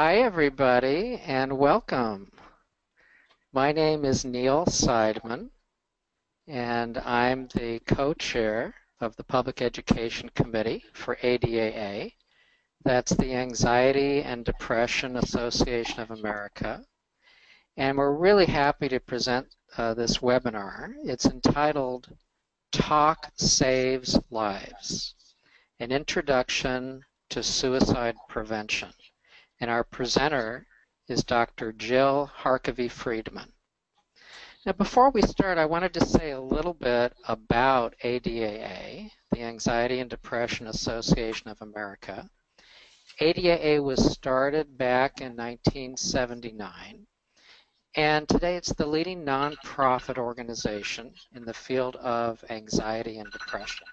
Hi, everybody, and welcome. My name is Neil Seidman, and I'm the co-chair of the Public Education Committee for ADAA. That's the Anxiety and Depression Association of America. And we're really happy to present this webinar. It's entitled Talk Saves Lives, an Introduction to Suicide Prevention. And our presenter is Dr. Jill Harkavy-Friedman. Now, before we start, I wanted to say a little bit about ADAA, the Anxiety and Depression Association of America. ADAA was started back in 1979, and today it's the leading nonprofit organization in the field of anxiety and depression.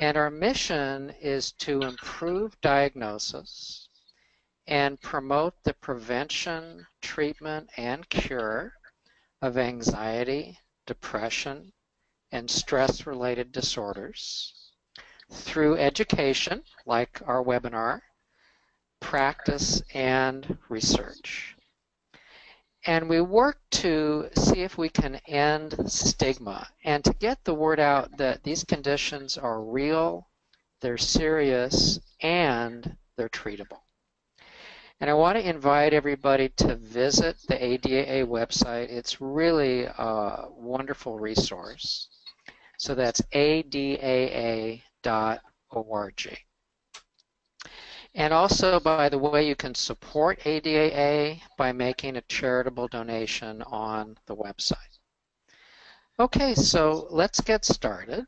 And our mission is to improve diagnosis and promote the prevention, treatment, and cure of anxiety, depression, and stress-related disorders through education, like our webinar, practice, and research. And we work to see if we can end stigma and to get the word out that these conditions are real, they're serious, and they're treatable. And I want to invite everybody to visit the ADAA website. It's really a wonderful resource. So that's adaa.org. And also, by the way, you can support ADAA by making a charitable donation on the website. Okay, so let's get started.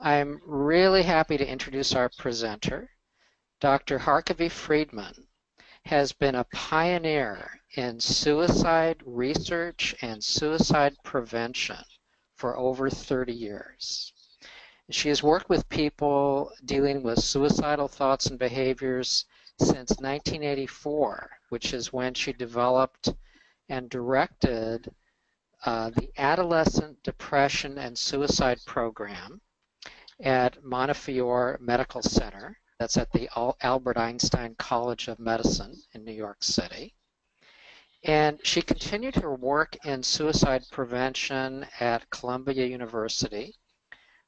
I'm really happy to introduce our presenter, Dr. Harkavy-Friedman. Has been a pioneer in suicide research and suicide prevention for over 30 years. She has worked with people dealing with suicidal thoughts and behaviors since 1984, which is when she developed and directed the Adolescent Depression and Suicide Program at Montefiore Medical Center. That's at the Albert Einstein College of Medicine in New York City. And she continued her work in suicide prevention at Columbia University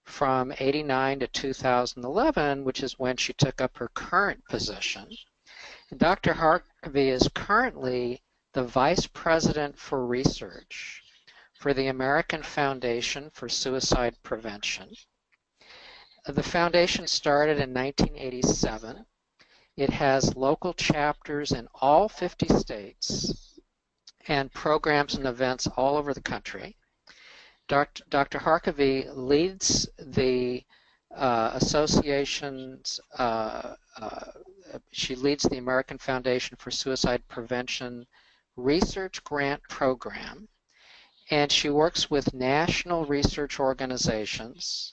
from 1989 to 2011, which is when she took up her current position. And Dr. Harkavy is currently the Vice President for Research for the American Foundation for Suicide Prevention. The foundation started in 1987. It has local chapters in all 50 states and programs and events all over the country. Dr. Harkavy leads the associations, she leads the American Foundation for Suicide Prevention Research Grant Program, and she works with national research organizations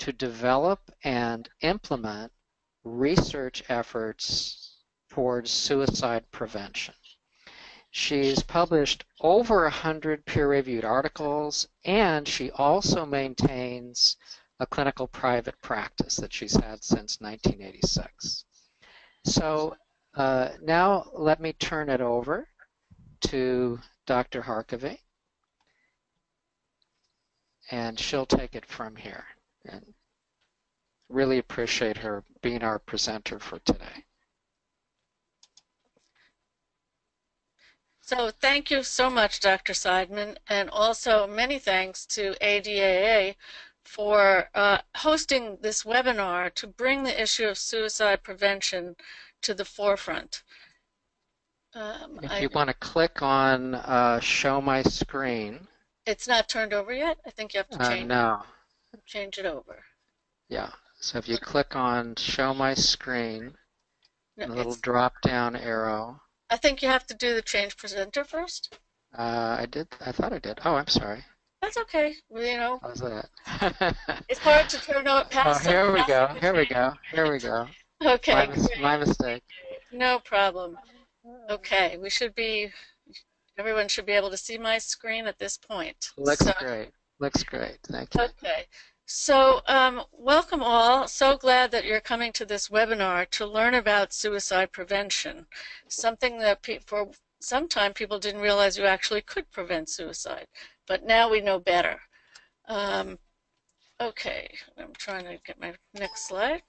to develop and implement research efforts towards suicide prevention. She's published over 100 peer-reviewed articles, and she also maintains a clinical private practice that she's had since 1986. So now let me turn it over to Dr. Harkavy, and she'll take it from here. And really appreciate her being our presenter for today. So thank you so much, Dr. Seidman, and also many thanks to ADAA for hosting this webinar to bring the issue of suicide prevention to the forefront. If you want to click on Show My Screen. It's not turned over yet? I think you have to change it. No. Change it over. Yeah. So if you click on Show My Screen, no, a little drop-down arrow. I think you have to do the change presenter first. I did. I thought I did. Oh, I'm sorry. That's okay. Well, you know. How's that? It's hard to turn out past. Oh, here we go. Here we go. Here we go. Okay. My mistake. No problem. Okay. We should be. Everyone should be able to see my screen at this point. Looks great. Looks great. Thank you. Okay. So welcome all. So glad that you're coming to this webinar to learn about suicide prevention, something that for some time people didn't realize you actually could prevent suicide, but now we know better. Okay, I'm trying to get my next slide.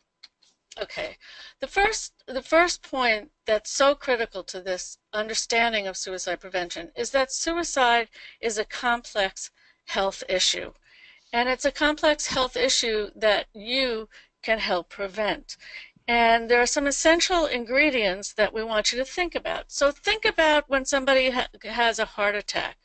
Okay, the first point that's so critical to this understanding of suicide prevention is that suicide is a complex health issue. And it's a complex health issue that you can help prevent. And there are some essential ingredients that we want you to think about. So think about when somebody has a heart attack.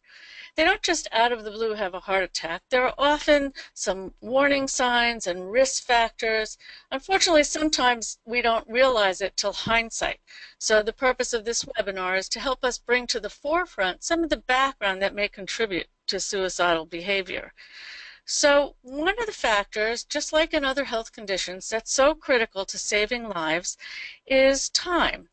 They don't just out of the blue have a heart attack. There are often some warning signs and risk factors. Unfortunately, sometimes we don't realize it till hindsight. So the purpose of this webinar is to help us bring to the forefront some of the background that may contribute to suicidal behavior. So one of the factors, just like in other health conditions, that's so critical to saving lives is time.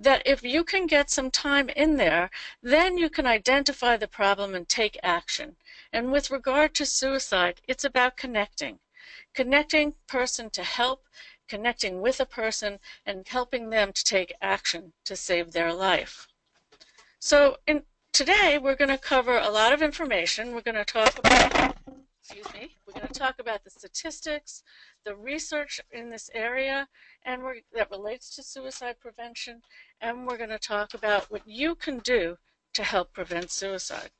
That if you can get some time in there, then you can identify the problem and take action. And with regard to suicide, it's about connecting. Connecting person to help, connecting with a person, and helping them to take action to save their life. So today we're going to cover a lot of information. We're going to talk about we're going to talk about the statistics, the research in this area and that relates to suicide prevention, and we're going to talk about what you can do to help prevent suicide.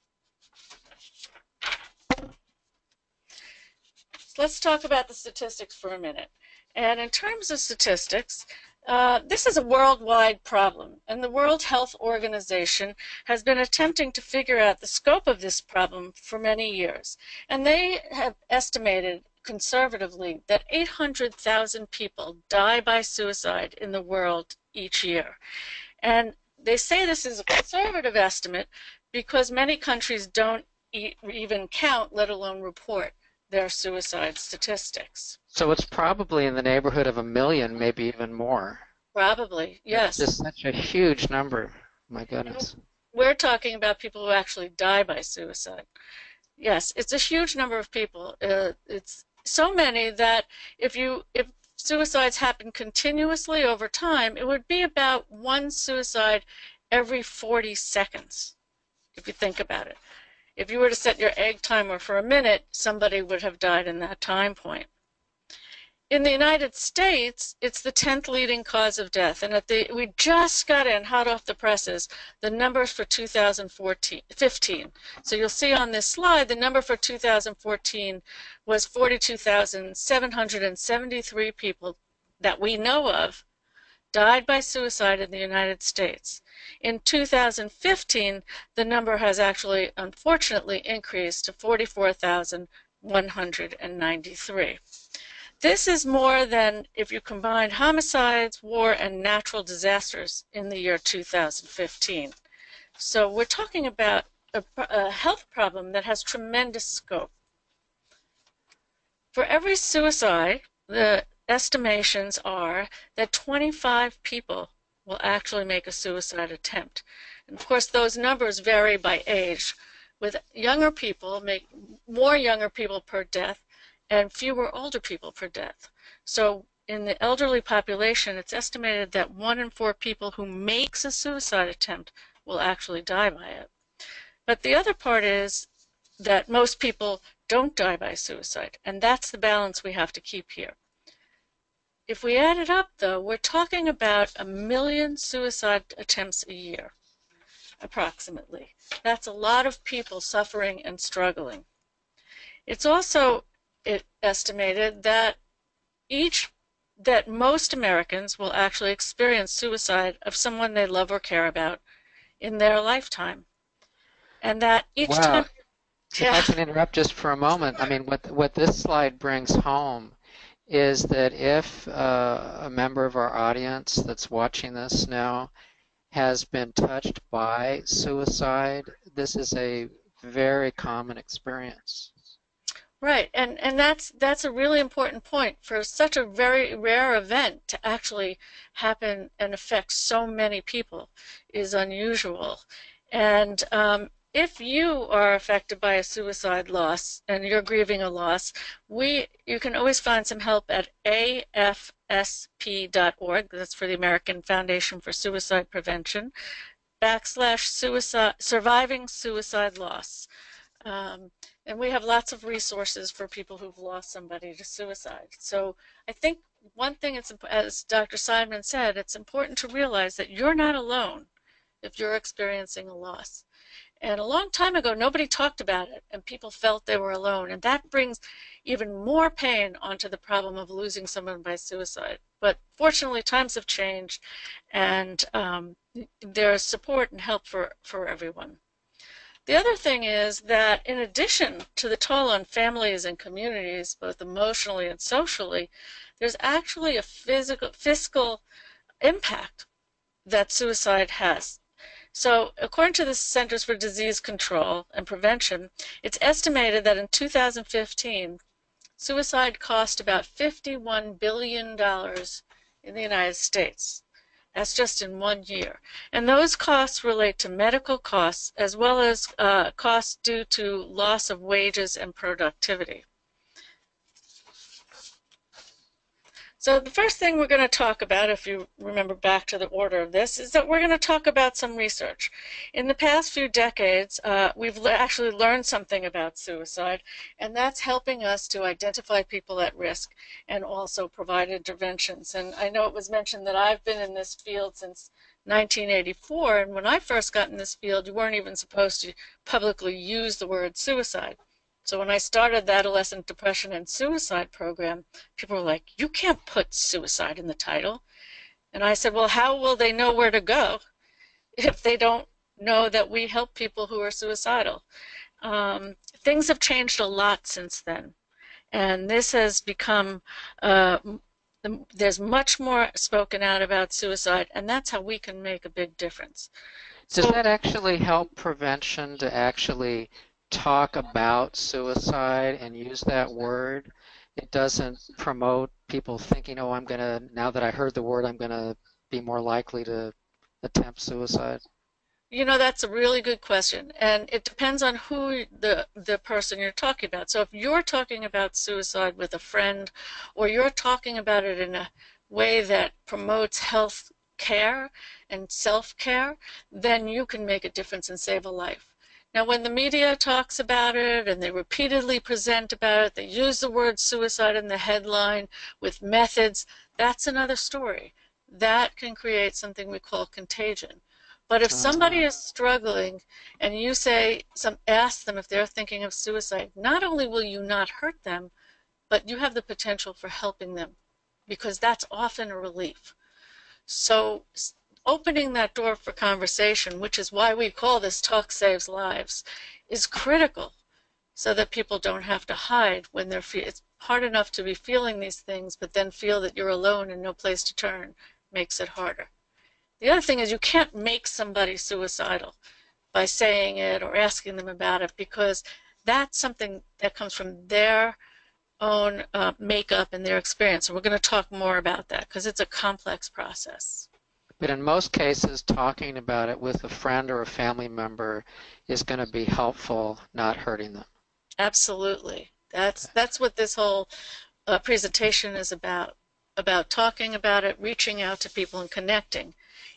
So let's talk about the statistics for a minute. And in terms of statistics, this is a worldwide problem, and the World Health Organization has been attempting to figure out the scope of this problem for many years. And they have estimated conservatively that 800,000 people die by suicide in the world each year. And they say this is a conservative estimate because many countries don't even count, let alone report, their suicide statistics. So it's probably in the neighborhood of 1 million, maybe even more. Probably, yes. It's just such a huge number. My goodness. And we're talking about people who actually die by suicide. Yes, it's a huge number of people. It's so many that if suicides happen continuously over time, it would be about one suicide every 40 seconds, if you think about it. If you were to set your egg timer for a minute, somebody would have died in that time point. In the United States, it's the 10th leading cause of death, and we just got in, hot off the presses, the numbers for 2015. So you'll see on this slide, the number for 2014 was 42,773 people that we know of died by suicide in the United States. In 2015, the number has actually, unfortunately, increased to 44,193. This is more than if you combine homicides, war, and natural disasters in the year 2015. So we're talking about a health problem that has tremendous scope. For every suicide, the estimations are that 25 people will actually make a suicide attempt. And of course, those numbers vary by age, with younger people make more younger people per death and fewer older people per death. So in the elderly population, it's estimated that 1 in 4 people who makes a suicide attempt will actually die by it. But the other part is that most people don't die by suicide, and that's the balance we have to keep here. If we add it up, though, we're talking about 1 million suicide attempts a year, approximately. That's a lot of people suffering and struggling. It's also estimated that most Americans will actually experience suicide of someone they love or care about in their lifetime, and that each time. Yeah. If I can interrupt just for a moment, I mean, what this slide brings home is that if a member of our audience that's watching this now has been touched by suicide, this is a very common experience. Right, and that's a really important point for such a very rare event to actually happen and affect so many people is unusual. And if you are affected by a suicide loss and you're grieving a loss, you can always find some help at afsp.org. That's for the American Foundation for Suicide Prevention, / surviving suicide loss. And we have lots of resources for people who've lost somebody to suicide. So I think one thing, as Dr. Seidman said, it's important to realize that you're not alone if you're experiencing a loss. And a long time ago, nobody talked about it, and people felt they were alone. And that brings even more pain onto the problem of losing someone by suicide. But fortunately, times have changed, and there is support and help for everyone. The other thing is that in addition to the toll on families and communities, both emotionally and socially, there's actually a fiscal impact that suicide has. So according to the Centers for Disease Control and Prevention, it's estimated that in 2015, suicide cost about $51 billion in the United States. That's just in one year. And those costs relate to medical costs as well as costs due to loss of wages and productivity. So the first thing we're going to talk about, if you remember back to the order of this, is that we're going to talk about some research. In the past few decades, we've actually learned something about suicide, and that's helping us to identify people at risk and also provide interventions. And I know it was mentioned that I've been in this field since 1984, and when I first got in this field, you weren't even supposed to publicly use the word suicide. So when I started the Adolescent Depression and Suicide Program, people were like, you can't put suicide in the title. And I said, well, how will they know where to go if they don't know that we help people who are suicidal? Things have changed a lot since then. And this has become, there's much more spoken out about suicide, and that's how we can make a big difference. Does that actually help prevention to actually talk about suicide and use that word? It doesn't promote people thinking, oh, I'm going to, now that I heard the word, I'm going to be more likely to attempt suicide? You know, that's a really good question, and it depends on who the person you're talking about. So if you're talking about suicide with a friend, or you're talking about it in a way that promotes health care and self-care, then you can make a difference and save a life. Now, when the media talks about it and they repeatedly present about it, they use the word suicide in the headline with methods, that's another story. That can create something we call contagion. But if somebody is struggling and you say, ask them if they're thinking of suicide, not only will you not hurt them, but you have the potential for helping them, because that's often a relief. So opening that door for conversation, which is why we call this Talk Saves Lives, is critical so that people don't have to hide when they're feeling. It's hard enough to be feeling these things, but then feel that you're alone and no place to turn makes it harder. The other thing is you can't make somebody suicidal by saying it or asking them about it, because that's something that comes from their own makeup and their experience. And we're going to talk more about that because it's a complex process. But in most cases, talking about it with a friend or a family member is going to be helpful, not hurting them. Absolutely. That's what this whole presentation is about talking about it, reaching out to people and connecting.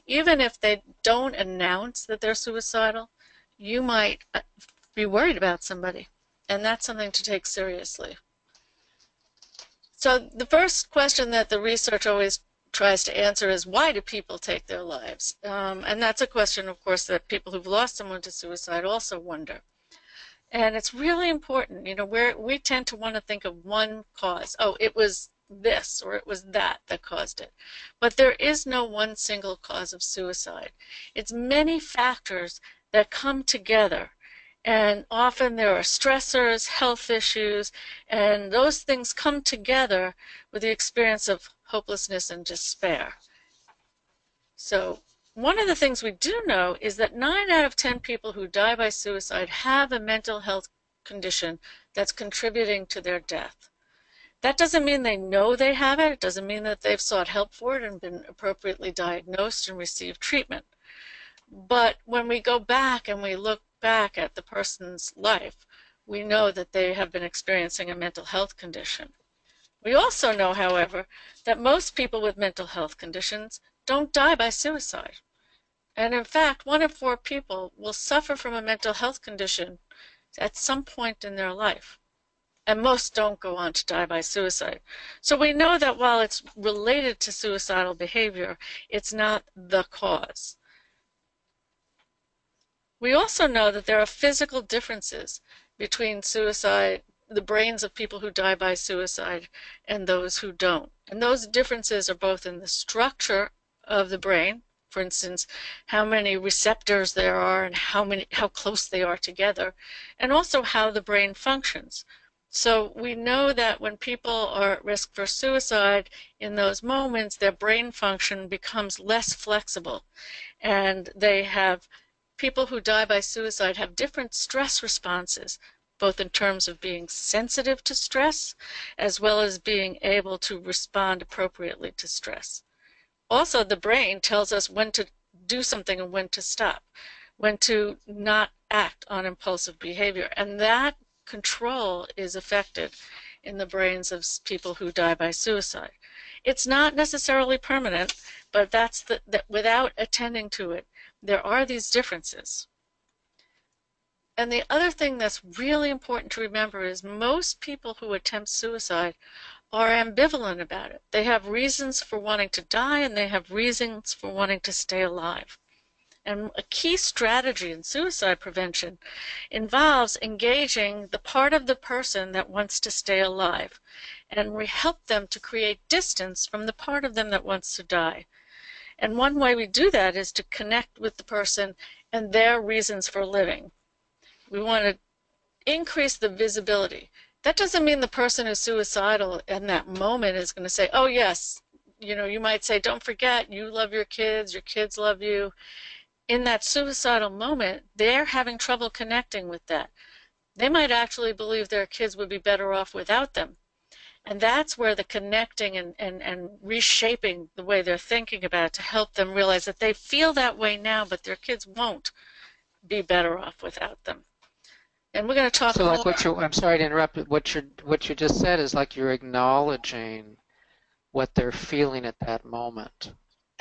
Even if they don't announce that they're suicidal, you might be worried about somebody, and that's something to take seriously. So the first question that the research always tries to answer is, why do people take their lives? And that's a question, of course, that people who've lost someone to suicide also wonder. And it's really important. You know, we tend to want to think of one cause. Oh, it was this or it was that that caused it. But there is no one single cause of suicide. It's many factors that come together. And often there are stressors, health issues, and those things come together with the experience of hopelessness and despair. So one of the things we do know is that 9 out of 10 people who die by suicide have a mental health condition that's contributing to their death. That doesn't mean they know they have it. It doesn't mean that they've sought help for it and been appropriately diagnosed and received treatment. But when we go back and we look back at the person's life, we know that they have been experiencing a mental health condition. We also know, however, that most people with mental health conditions don't die by suicide. And in fact, 1 in 4 people will suffer from a mental health condition at some point in their life. And most don't go on to die by suicide. So we know that while it's related to suicidal behavior, it's not the cause. We also know that there are physical differences between suicide, the brains of people who die by suicide, and those who don't. And those differences are both in the structure of the brain, for instance, how many receptors there are and how close they are together, and also how the brain functions. So we know that when people are at risk for suicide, in those moments their brain function becomes less flexible, and they have people who die by suicide have different stress responses, both in terms of being sensitive to stress as well as being able to respond appropriately to stress. Also, the brain tells us when to do something and when to stop, when to not act on impulsive behavior, and that control is affected in the brains of people who die by suicide. It's not necessarily permanent, but that's that without attending to it, there are these differences. And the other thing that's really important to remember is most people who attempt suicide are ambivalent about it. They have reasons for wanting to die, and they have reasons for wanting to stay alive. And a key strategy in suicide prevention involves engaging the part of the person that wants to stay alive, and we help them to create distance from the part of them that wants to die. And one way we do that is to connect with the person and their reasons for living. We want to increase the visibility. That doesn't mean the person who's suicidal in that moment is going to say, oh yes, you know, you might say, don't forget, you love your kids love you. In that suicidal moment, they're having trouble connecting with that. They might actually believe their kids would be better off without them. And that's where the connecting and reshaping the way they're thinking about it to help them realize that they feel that way now, but their kids won't be better off without them. And we're going to talk. So, like what you're, I'm sorry to interrupt. But what you just said is like you're acknowledging what they're feeling at that moment.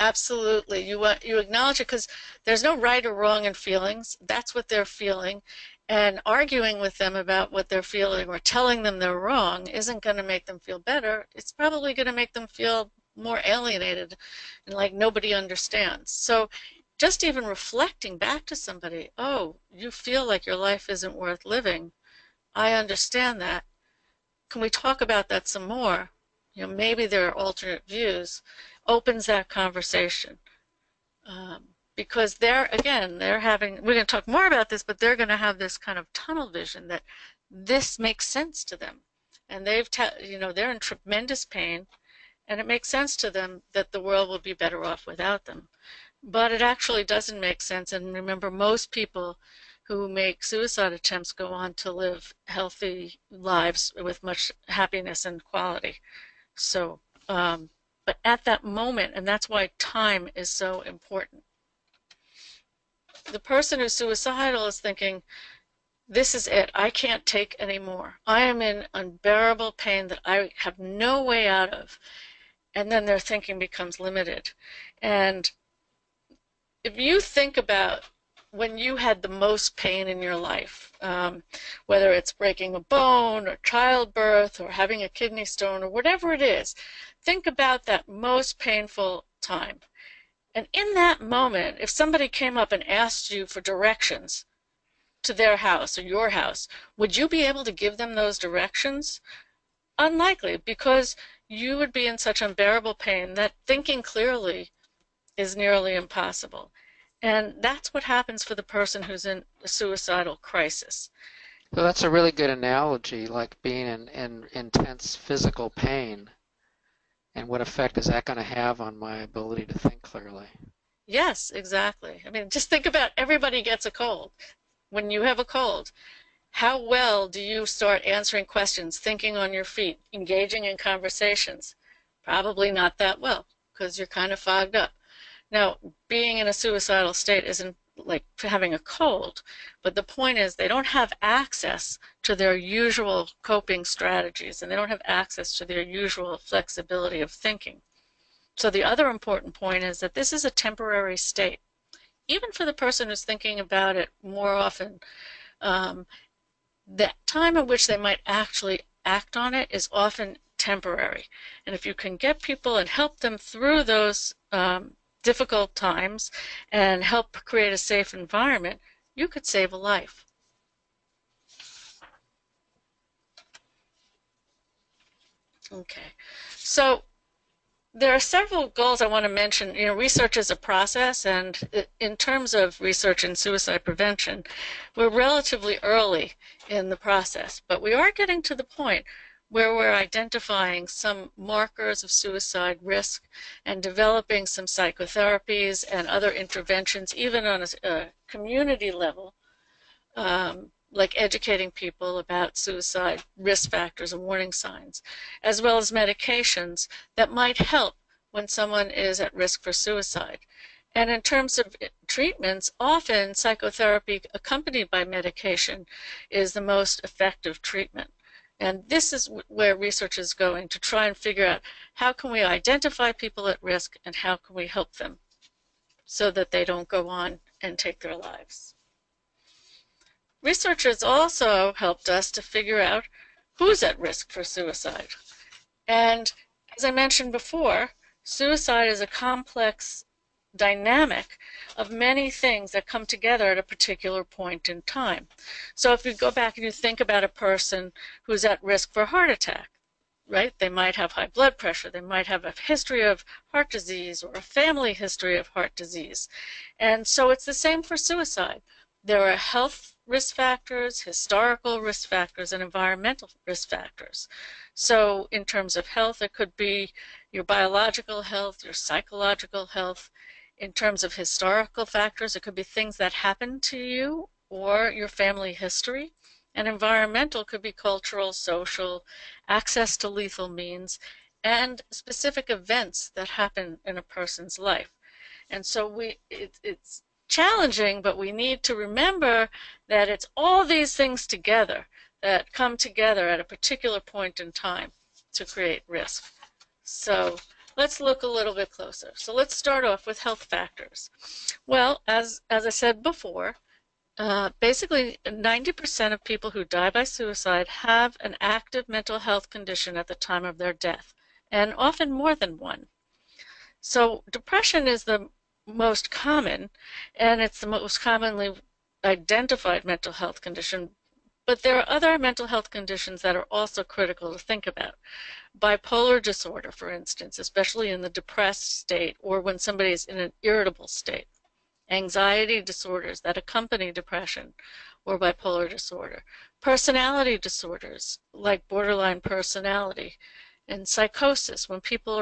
Absolutely, you acknowledge it because there's no right or wrong in feelings. That's what they're feeling, and arguing with them about what they're feeling or telling them they're wrong isn't going to make them feel better. It's probably going to make them feel more alienated and like nobody understands. So just even reflecting back to somebody, oh, you feel like your life isn't worth living. I understand that. Can we talk about that some more? You know, maybe there are alternate views, opens that conversation. Because they're, again, they're having, we're going to talk more about this, but they're going to have this kind of tunnel vision that this makes sense to them. And they've, you know, they're in tremendous pain, and it makes sense to them that the world would be better off without them. But it actually doesn't make sense, and remember, most people who make suicide attempts go on to live healthy lives with much happiness and quality. So, but at that moment, and that's why time is so important. The person who's suicidal is thinking, this is it, I can't take any more. I am in unbearable pain that I have no way out of. And then their thinking becomes limited. And if you think about when you had the most pain in your life, whether it's breaking a bone or childbirth or having a kidney stone or whatever it is, think about that most painful time. And in that moment, if somebody came up and asked you for directions to their house or your house, would you be able to give them those directions? Unlikely, because you would be in such unbearable pain that thinking clearly is nearly impossible. And that's what happens for the person who's in a suicidal crisis. So that's a really good analogy, like being in intense physical pain. And what effect is that going to have on my ability to think clearly? Yes, exactly. I mean, just think about everybody gets a cold. When you have a cold, how well do you start answering questions, thinking on your feet, engaging in conversations? Probably not that well, because you're kind of fogged up. Now, being in a suicidal state is an like having a cold, but the point is they don't have access to their usual coping strategies, and they don't have access to their usual flexibility of thinking. So the other important point is that this is a temporary state. Even for the person who's thinking about it more often, the time at which they might actually act on it is often temporary. And if you can get people and help them through those difficult times and help create a safe environment, you could save a life. Okay, so there are several goals I want to mention. You know, research is a process, and in terms of research in suicide prevention, we're relatively early in the process, but we are getting to the point where we're identifying some markers of suicide risk and developing some psychotherapies and other interventions, even on a community level, like educating people about suicide risk factors and warning signs, as well as medications that might help when someone is at risk for suicide. And in terms of treatments, often psychotherapy accompanied by medication is the most effective treatment. And this is where research is going, to try and figure out how can we identify people at risk and how can we help them so that they don't go on and take their lives. Research has also helped us to figure out who's at risk for suicide. And as I mentioned before, suicide is a complex dynamic of many things that come together at a particular point in time. So if you go back and you think about a person who's at risk for a heart attack, right? They might have high blood pressure, they might have a history of heart disease or a family history of heart disease. And so it's the same for suicide. There are health risk factors, historical risk factors, and environmental risk factors. So in terms of health, it could be your biological health, your psychological health. In terms of historical factors, it could be things that happened to you or your family history. And environmental could be cultural, social, access to lethal means, and specific events that happen in a person's life. And so it's challenging, but we need to remember that it's all these things together that come together at a particular point in time to create risk. So let's look a little bit closer. So let's start off with health factors. Well, as I said before, basically 90% of people who die by suicide have an active mental health condition at the time of their death, and often more than one. So depression is the most common, and it's the most commonly identified mental health condition, but there are other mental health conditions that are also critical to think about. Bipolar disorder, for instance, especially in the depressed state or when somebody is in an irritable state. Anxiety disorders that accompany depression or bipolar disorder. Personality disorders like borderline personality. And psychosis, when people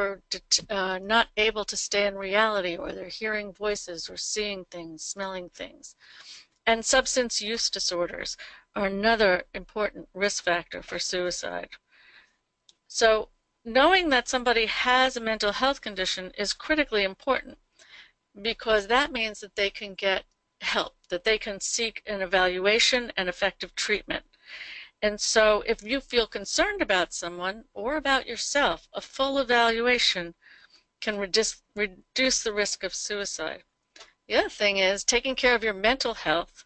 are not able to stay in reality, or they're hearing voices or seeing things, smelling things. And substance use disorders are another important risk factor for suicide. So knowing that somebody has a mental health condition is critically important, because that means that they can get help, that they can seek an evaluation and effective treatment. And so if you feel concerned about someone or about yourself, a full evaluation can reduce the risk of suicide. The other thing is, taking care of your mental health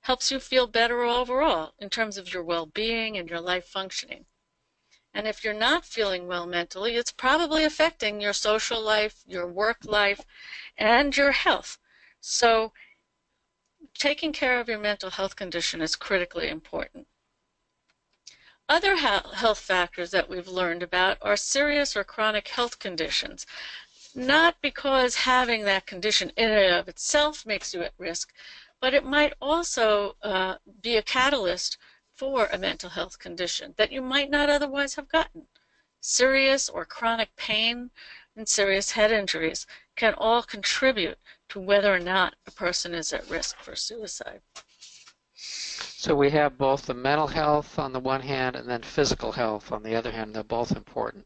helps you feel better overall in terms of your well-being and your life functioning. And if you're not feeling well mentally, it's probably affecting your social life, your work life, and your health. So taking care of your mental health condition is critically important. Other health factors that we've learned about are serious or chronic health conditions. Not because having that condition in and of itself makes you at risk, but it might also be a catalyst for a mental health condition that you might not otherwise have gotten. Serious or chronic pain and serious head injuries can all contribute to whether or not a person is at risk for suicide. So we have both the mental health on the one hand and then physical health on the other hand. They're both important.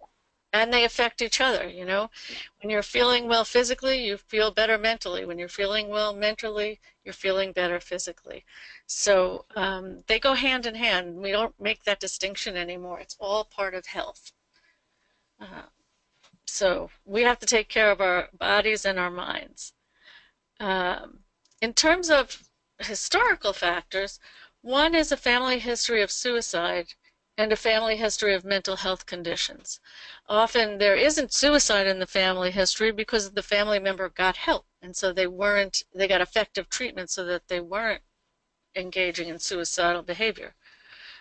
And they affect each other, you know. When you're feeling well physically, you feel better mentally. When you're feeling well mentally, you're feeling better physically. So they go hand in hand. We don't make that distinction anymore. It's all part of health. So we have to take care of our bodies and our minds. In terms of historical factors, one is a family history of suicide and a family history of mental health conditions. Often there isn't suicide in the family history because the family member got help, and so they got effective treatment so that they weren't engaging in suicidal behavior.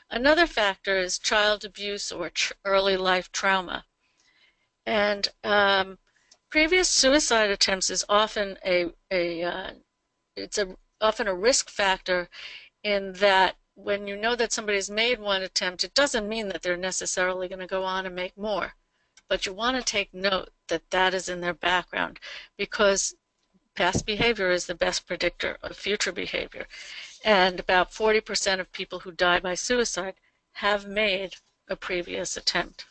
Another factor is child abuse or early life trauma. And previous suicide attempts is often often a risk factor, in that when you know that somebody's made one attempt, it doesn't mean that they're necessarily going to go on and make more. But you want to take note that that is in their background, because past behavior is the best predictor of future behavior. And about 40% of people who die by suicide have made a previous attempt.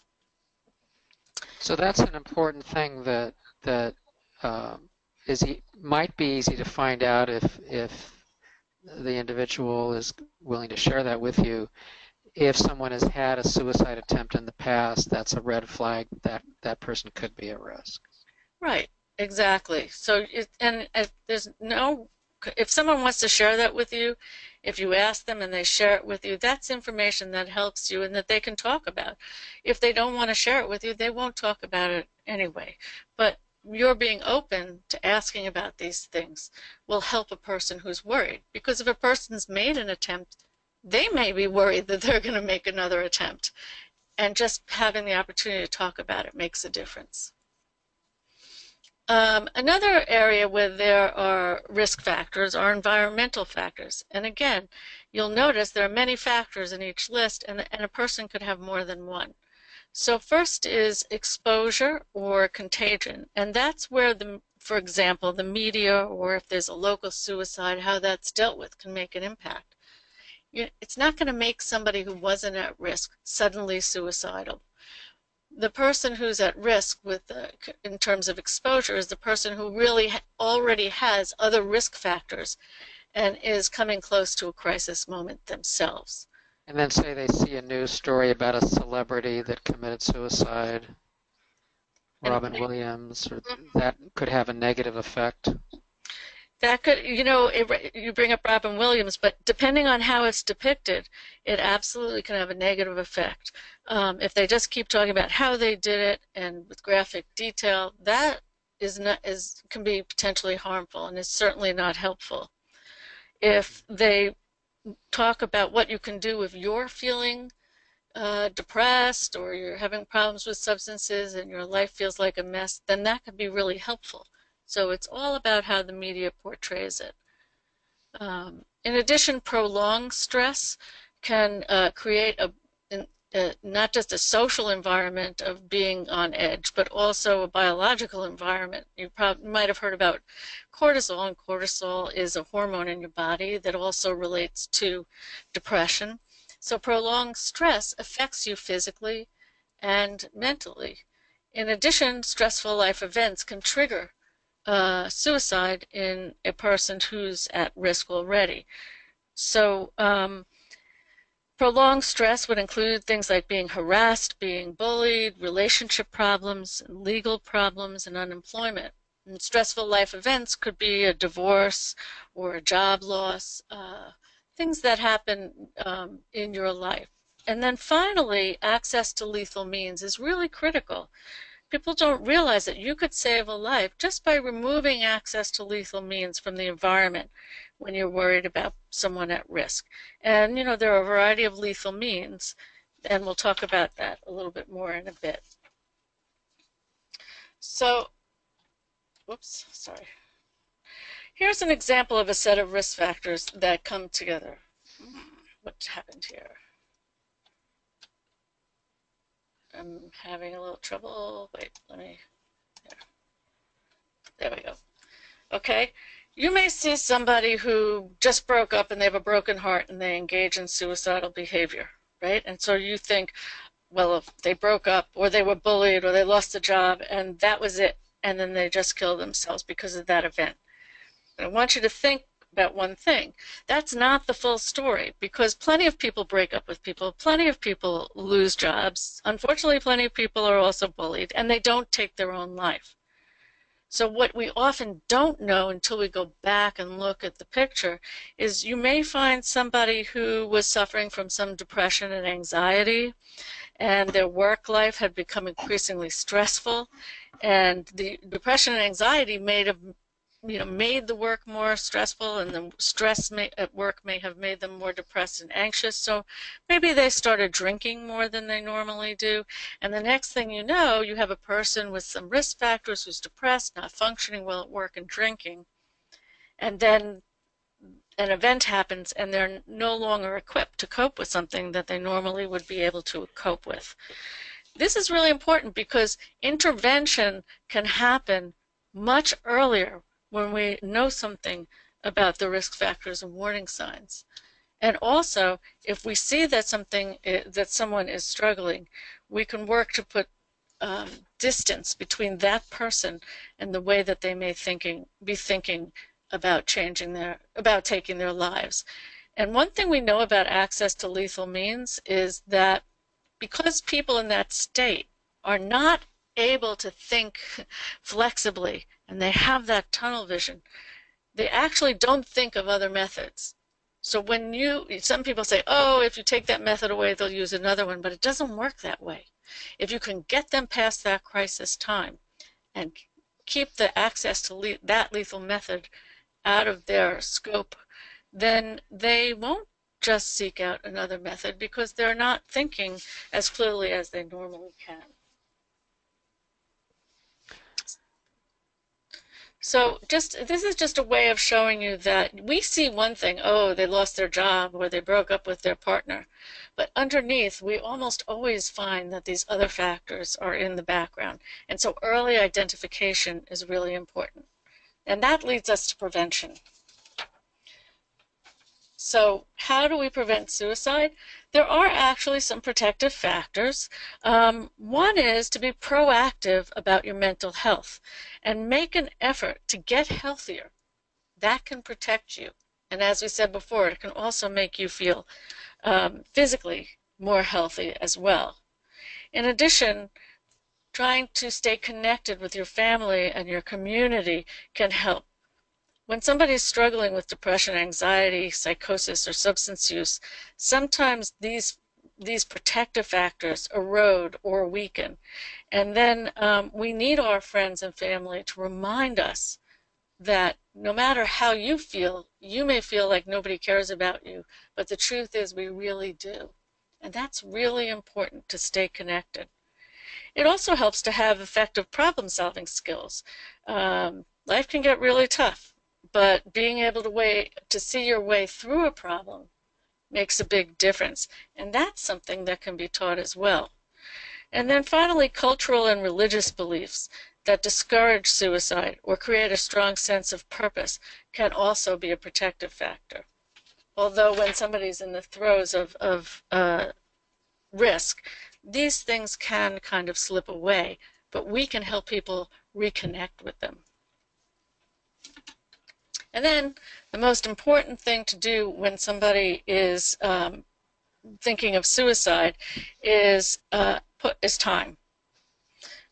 So that's an important thing that might be easy to find out if the individual is willing to share that with you. If someone has had a suicide attempt in the past, that's a red flag that that person could be at risk. Right, exactly. So, if someone wants to share that with you, if you ask them and they share it with you, that's information that helps you and that they can talk about. If they don't want to share it with you, they won't talk about it anyway. But you're being open to asking about these things will help a person who's worried, because if a person's made an attempt, they may be worried that they're going to make another attempt, and just having the opportunity to talk about it makes a difference. Another area where there are risk factors are environmental factors, and again, you'll notice there are many factors in each list, and a person could have more than one. So first is exposure or contagion, and that's where, for example, the media, or if there's a local suicide, how that's dealt with can make an impact. It's not going to make somebody who wasn't at risk suddenly suicidal. The person who's at risk in terms of exposure is the person who really already has other risk factors and is coming close to a crisis moment themselves. And then say they see a news story about a celebrity that committed suicide, Robin Williams, or that could have a negative effect. That could, you know, you bring up Robin Williams, but depending on how it's depicted, it absolutely can have a negative effect. If they just keep talking about how they did it and with graphic detail, that can be potentially harmful and is certainly not helpful. If they talk about what you can do if you're feeling depressed or you're having problems with substances and your life feels like a mess, then that could be really helpful. So it's all about how the media portrays it. In addition, prolonged stress can create not just a social environment of being on edge, but also a biological environment. You might have heard about cortisol, and cortisol is a hormone in your body that also relates to depression. So prolonged stress affects you physically and mentally. In addition, stressful life events can trigger suicide in a person who's at risk already. So prolonged stress would include things like being harassed, being bullied, relationship problems, legal problems, and unemployment. And stressful life events could be a divorce or a job loss, things that happen in your life. And then finally, access to lethal means is really critical. People don't realize that you could save a life just by removing access to lethal means from the environment when you're worried about someone at risk. And, you know, there are a variety of lethal means, and we'll talk about that a little bit more in a bit. So, whoops, sorry. Here's an example of a set of risk factors that come together. What happened here? I'm having a little trouble. Wait, let me, there we go. Okay, you may see somebody who just broke up and they have a broken heart and they engage in suicidal behavior, right? And so you think, well, if they broke up or they were bullied or they lost a job and that was it, and then they just killed themselves because of that event. And I want you to think about one thing. That's not the full story, because plenty of people break up with people, plenty of people lose jobs. Unfortunately, plenty of people are also bullied, and they don't take their own life. So what we often don't know until we go back and look at the picture is you may find somebody who was suffering from some depression and anxiety, and their work life had become increasingly stressful, and the depression and anxiety made a made the work more stressful, and the stress at work may have made them more depressed and anxious. So maybe they started drinking more than they normally do, and the next thing you know, you have a person with some risk factors who's depressed, not functioning well at work, and drinking. And then an event happens, and they're no longer equipped to cope with something that they normally would be able to cope with. This is really important because intervention can happen much earlier when we know something about the risk factors and warning signs. And also, if we see that someone is struggling, we can work to put distance between that person and the way that they may be thinking about taking their lives. And one thing we know about access to lethal means is that because people in that state are not able to think flexibly, and they have that tunnel vision, they actually don't think of other methods. So when some people say, oh, if you take that method away, they'll use another one, but it doesn't work that way. If you can get them past that crisis time and keep the access to that lethal method out of their scope, then they won't just seek out another method because they're not thinking as clearly as they normally can. So this is just a way of showing you that we see one thing, oh, they lost their job or they broke up with their partner. But underneath, we almost always find that these other factors are in the background. And so early identification is really important. And that leads us to prevention. So how do we prevent suicide? There are actually some protective factors. One is to be proactive about your mental health and make an effort to get healthier. That can protect you. And as we said before, it can also make you feel physically more healthy as well. In addition, trying to stay connected with your family and your community can help. When somebody is struggling with depression, anxiety, psychosis, or substance use, sometimes these protective factors erode or weaken. And then we need our friends and family to remind us that no matter how you feel, you may feel like nobody cares about you, but the truth is we really do. And that's really important to stay connected. It also helps to have effective problem-solving skills. Life can get really tough, but being able to see your way through a problem makes a big difference. And that's something that can be taught as well. And then finally, cultural and religious beliefs that discourage suicide or create a strong sense of purpose can also be a protective factor. Although when somebody's in the throes of risk, these things can kind of slip away, but we can help people reconnect with them. And then the most important thing to do when somebody is thinking of suicide is time.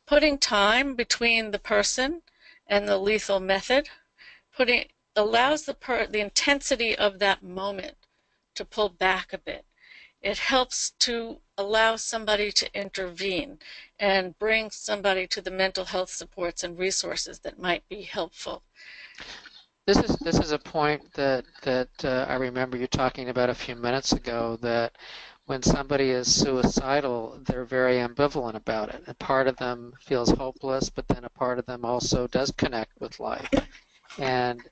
Putting time between the person and the lethal method allows the intensity of that moment to pull back a bit. It helps to allow somebody to intervene and bring somebody to the mental health supports and resources that might be helpful. This is a point that I remember you talking about a few minutes ago, that when somebody is suicidal, they're very ambivalent about it. A part of them feels hopeless, but then a part of them also does connect with life. And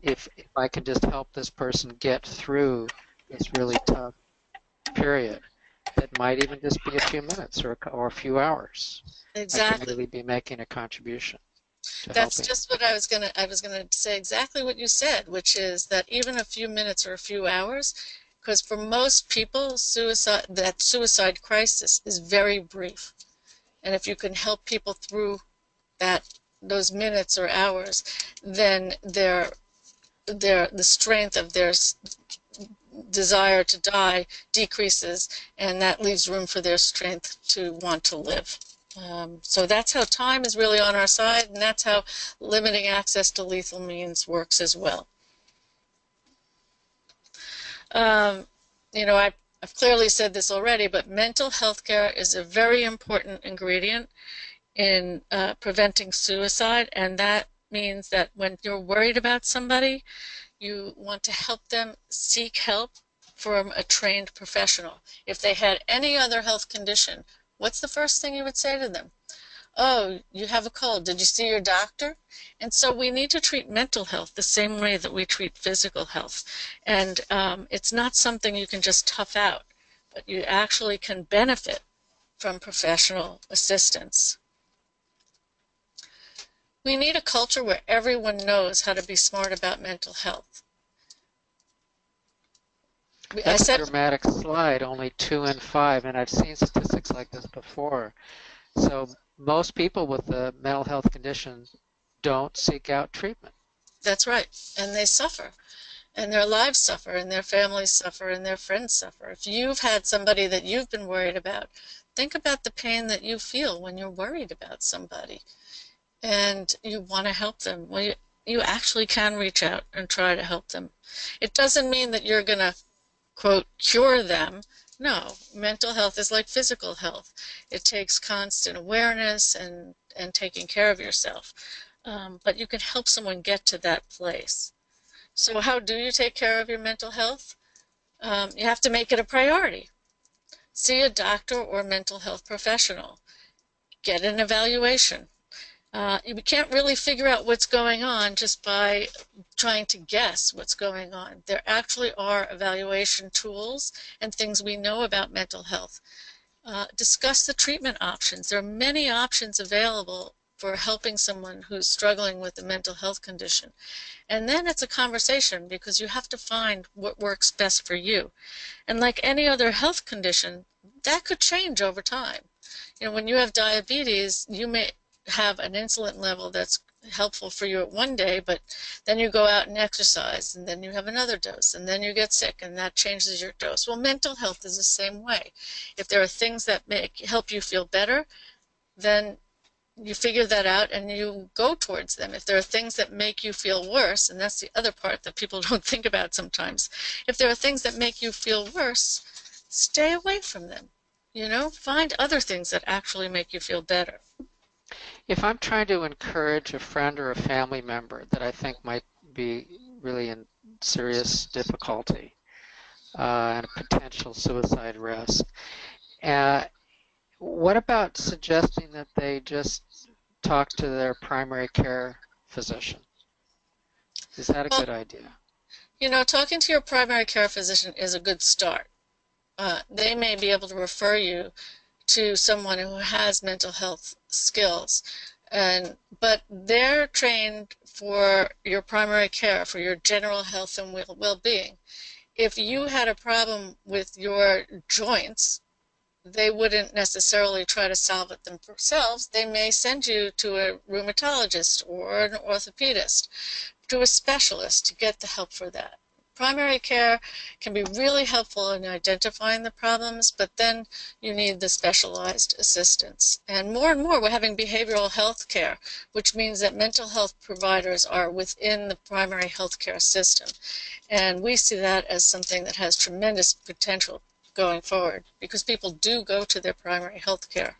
if I can just help this person get through this really tough period, that might even just be a few minutes or a few hours, exactly, I can really be making a contribution. That's just what I was going to say, exactly what you said, which is that even a few minutes or a few hours Because for most people, suicide, that suicide crisis is very brief. And if you can help people through that, those minutes or hours, then the strength of their desire to die decreases, and that leaves room for their strength to want to live. So that's how time is really on our side, and that's how limiting access to lethal means works as well. You know, I've clearly said this already, but mental health care is a very important ingredient in preventing suicide, and that means that when you're worried about somebody, you want to help them seek help from a trained professional. If they had any other health condition, what's the first thing you would say to them? Oh, you have a cold. Did you see your doctor? And so we need to treat mental health the same way that we treat physical health. And it's not something you can just tough out, but you actually can benefit from professional assistance. We need a culture where everyone knows how to be smart about mental health. That's a dramatic slide, only 2 in 5, and I've seen statistics like this before. So most people with a mental health condition don't seek out treatment. That's right, and they suffer, and their lives suffer, and their families suffer, and their friends suffer. If you've had somebody that you've been worried about, think about the pain that you feel when you're worried about somebody. And you want to help them. Well, you actually can reach out and try to help them. It doesn't mean that you're going to, quote, cure them. No, mental health is like physical health. It takes constant awareness and taking care of yourself. But you can help someone get to that place. So how do you take care of your mental health? You have to make it a priority. See a doctor or a mental health professional. Get an evaluation. You can't really figure out what's going on just by trying to guess what's going on. There actually are evaluation tools and things we know about mental health. Discuss the treatment options. There are many options available for helping someone who's struggling with a mental health condition. And then it's a conversation, because you have to find what works best for you. And like any other health condition, that could change over time. You know, when you have diabetes, you may have an insulin level that's helpful for you at one day, but then you go out and exercise, and then you have another dose, and then you get sick, and that changes your dose. Well, mental health is the same way. If there are things that help you feel better, then you figure that out and you go towards them. If there are things that make you feel worse, and that's the other part that people don't think about sometimes, if there are things that make you feel worse, stay away from them. You know, find other things that actually make you feel better. If I'm trying to encourage a friend or a family member that I think might be really in serious difficulty and a potential suicide risk, what about suggesting that they just talk to their primary care physician? Is that a good idea? You know, talking to your primary care physician is a good start. They may be able to refer you to someone who has mental health skills, but they're trained for your primary care, for your general health and well-being. If you had a problem with your joints, they wouldn't necessarily try to solve it themselves. They may send you to a rheumatologist or an orthopedist, to a specialist, to get the help for that. Primary care can be really helpful in identifying the problems, but then you need the specialized assistance. And more, we're having behavioral health care, which means that mental health providers are within the primary health care system. And we see that as something that has tremendous potential going forward, because people do go to their primary health care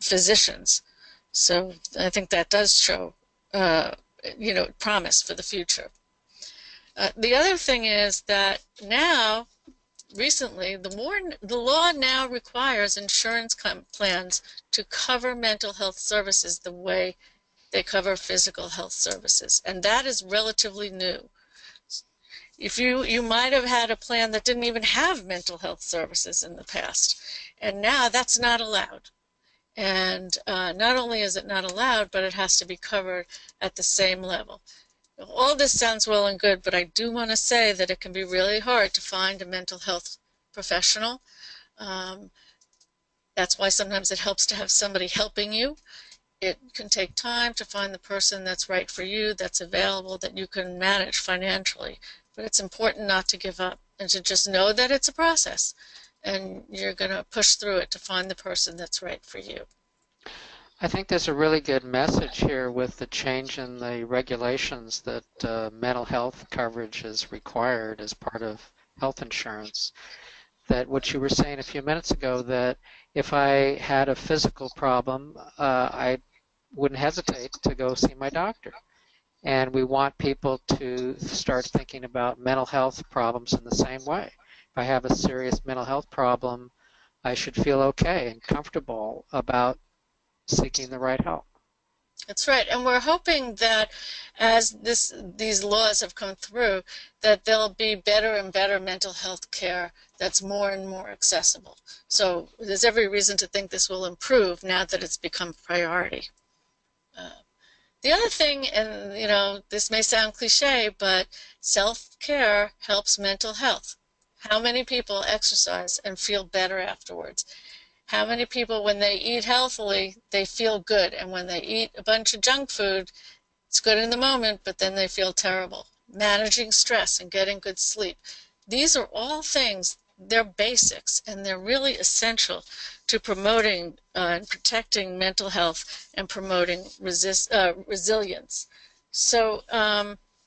physicians. So I think that does show, you know, promise for the future. The other thing is that now, recently, the law now requires insurance plans to cover mental health services the way they cover physical health services, and that is relatively new. If you might have had a plan that didn't even have mental health services in the past, and now that's not allowed. And not only is it not allowed, but it has to be covered at the same level. All this sounds well and good, but I do want to say that it can be really hard to find a mental health professional. That's why sometimes it helps to have somebody helping you. It can take time to find the person that's right for you, that's available, that you can manage financially. But it's important not to give up and to just know that it's a process, and you're going to push through it to find the person that's right for you. I think there's a really good message here with the change in the regulations that mental health coverage is required as part of health insurance. That what you were saying a few minutes ago, that if I had a physical problem, I wouldn't hesitate to go see my doctor. And we want people to start thinking about mental health problems in the same way. If I have a serious mental health problem, I should feel okay and comfortable about seeking the right help. That's right, and we're hoping that as these laws have come through, that there'll be better and better mental health care that's more and more accessible. So there's every reason to think this will improve now that it's become a priority. The other thing, and you know, this may sound cliche, but self-care helps mental health. How many people exercise and feel better afterwards? How many people, when they eat healthily, they feel good, and when they eat a bunch of junk food, it's good in the moment, but then they feel terrible. Managing stress and getting good sleep. These are all things, they're basics, and they're really essential to promoting and protecting mental health and promoting resilience. So